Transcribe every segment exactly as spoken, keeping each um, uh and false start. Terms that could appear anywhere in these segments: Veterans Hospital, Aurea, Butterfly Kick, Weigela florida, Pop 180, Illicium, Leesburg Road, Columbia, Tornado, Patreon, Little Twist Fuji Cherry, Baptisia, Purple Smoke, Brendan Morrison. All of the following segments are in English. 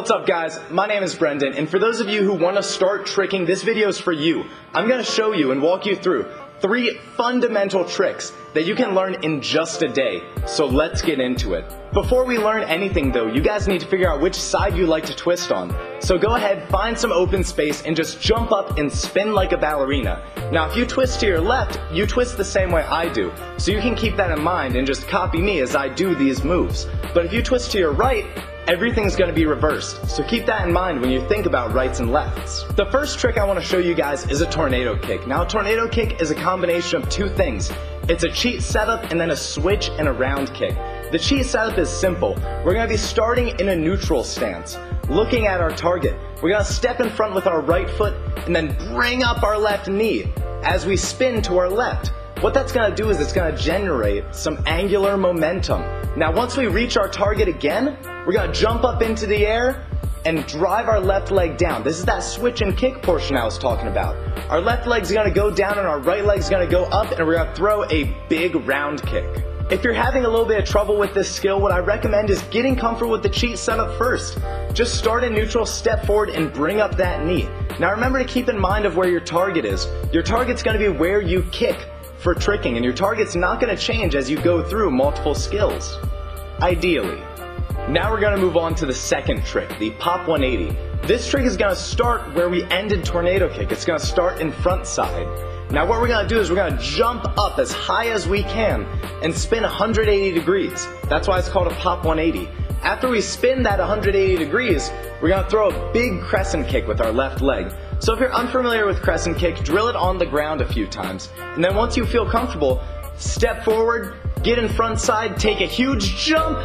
what's up guys? My name is Brendan, and for those of you who want to start tricking, this video is for you. I'm going to show you and walk you through three fundamental tricks that you can learn in just a day. So let's get into it. Before we learn anything though, you guys need to figure out which side you like to twist on. So go ahead, find some open space, and just jump up and spin like a ballerina. Now if you twist to your left, you twist the same way I do, so you can keep that in mind and just copy me as I do these moves. But if you twist to your right, everything's going to be reversed, so keep that in mind when you think about rights and lefts. The first trick I want to show you guys is a tornado kick. Now a tornado kick is a combination of two things. It's a cheat setup and then a switch and a round kick. The cheat setup is simple. We're going to be starting in a neutral stance, looking at our target. We're going to step in front with our right foot and then bring up our left knee as we spin to our left. What that's going to do is it's going to generate some angular momentum. Now once we reach our target again, we're going to jump up into the air and drive our left leg down. This is that switch and kick portion I was talking about. Our left leg's going to go down and our right leg's going to go up, and we're going to throw a big round kick. If you're having a little bit of trouble with this skill, what I recommend is getting comfortable with the cheat setup first. Just start in neutral, step forward, and bring up that knee. Now remember to keep in mind of where your target is. Your target's going to be where you kick for tricking, and your target's not going to change as you go through multiple skills, ideally. Now we're going to move on to the second trick, the Pop one eighty. This trick is going to start where we ended tornado kick. It's going to start in front side. Now what we're going to do is we're going to jump up as high as we can and spin one hundred eighty degrees. That's why it's called a Pop one eighty. After we spin that one hundred eighty degrees, we're going to throw a big crescent kick with our left leg. So if you're unfamiliar with crescent kick, drill it on the ground a few times, and then once you feel comfortable, step forward, get in front side, take a huge jump,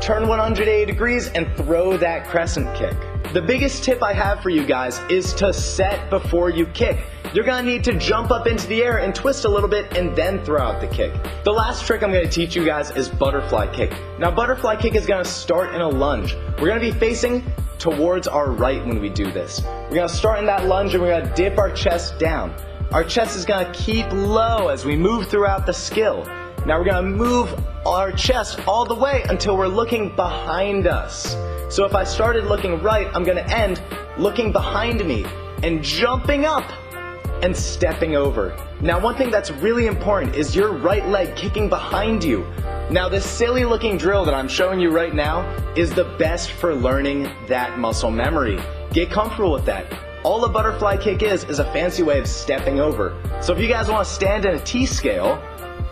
turn one hundred eighty degrees, and throw that crescent kick. The biggest tip I have for you guys is to set before you kick. You're going to need to jump up into the air and twist a little bit and then throw out the kick. The last trick I'm going to teach you guys is butterfly kick. Now butterfly kick is going to start in a lunge. We're going to be facing towards our right when we do this. We're going to start in that lunge and we're going to dip our chest down. Our chest is going to keep low as we move throughout the skill. Now we're going to move our chest all the way until we're looking behind us. So if I started looking right, I'm going to end looking behind me and jumping up and stepping over. Now one thing that's really important is your right leg kicking behind you. Now this silly looking drill that I'm showing you right now is the best for learning that muscle memory. Get comfortable with that. All a butterfly kick is is a fancy way of stepping over. So if you guys want to stand in a T-scale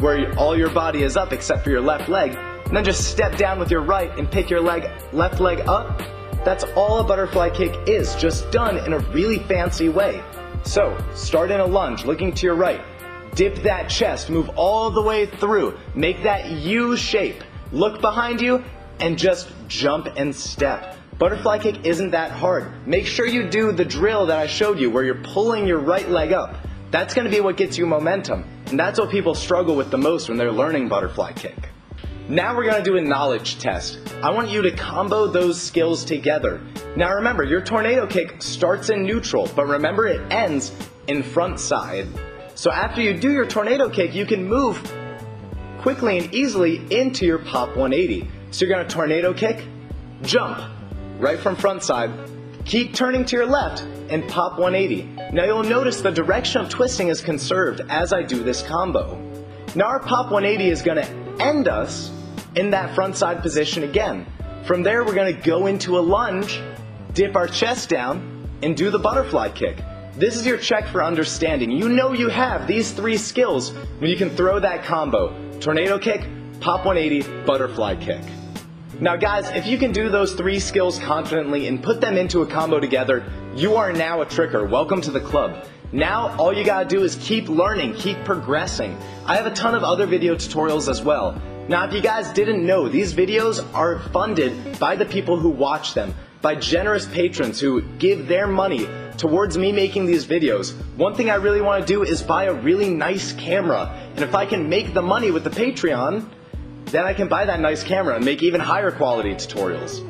where all your body is up except for your left leg, and then just step down with your right and pick your leg, left leg up, that's all a butterfly kick is, just done in a really fancy way. So, start in a lunge, looking to your right, dip that chest, move all the way through, make that U shape, look behind you, and just jump and step. Butterfly kick isn't that hard. Make sure you do the drill that I showed you where you're pulling your right leg up. That's going to be what gets you momentum, and that's what people struggle with the most when they're learning butterfly kick. Now we're going to do a knowledge test. I want you to combo those skills together. Now remember, your tornado kick starts in neutral, but remember it ends in front side. So after you do your tornado kick, you can move quickly and easily into your Pop one eighty. So you're going to tornado kick, jump right from front side, keep turning to your left, and Pop one eighty. Now you'll notice the direction of twisting is conserved as I do this combo. Now our Pop one eighty is going to end us in that front side position again. From there we're going to go into a lunge, dip our chest down, and do the butterfly kick. This is your check for understanding. You know you have these three skills when you can throw that combo: tornado kick, Pop one eighty, butterfly kick. Now guys, if you can do those three skills confidently and put them into a combo together, you are now a tricker. Welcome to the club. Now all you gotta do is keep learning, keep progressing. I have a ton of other video tutorials as well. Now if you guys didn't know, these videos are funded by the people who watch them, by generous patrons who give their money towards me making these videos. One thing I really want to do is buy a really nice camera, and if I can make the money with the Patreon, then I can buy that nice camera and make even higher quality tutorials.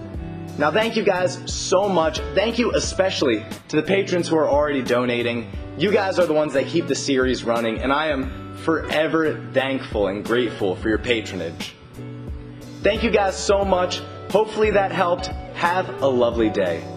Now thank you guys so much. Thank you especially to the patrons who are already donating. You guys are the ones that keep the series running, and I am forever thankful and grateful for your patronage. Thank you guys so much. Hopefully that helped. Have a lovely day.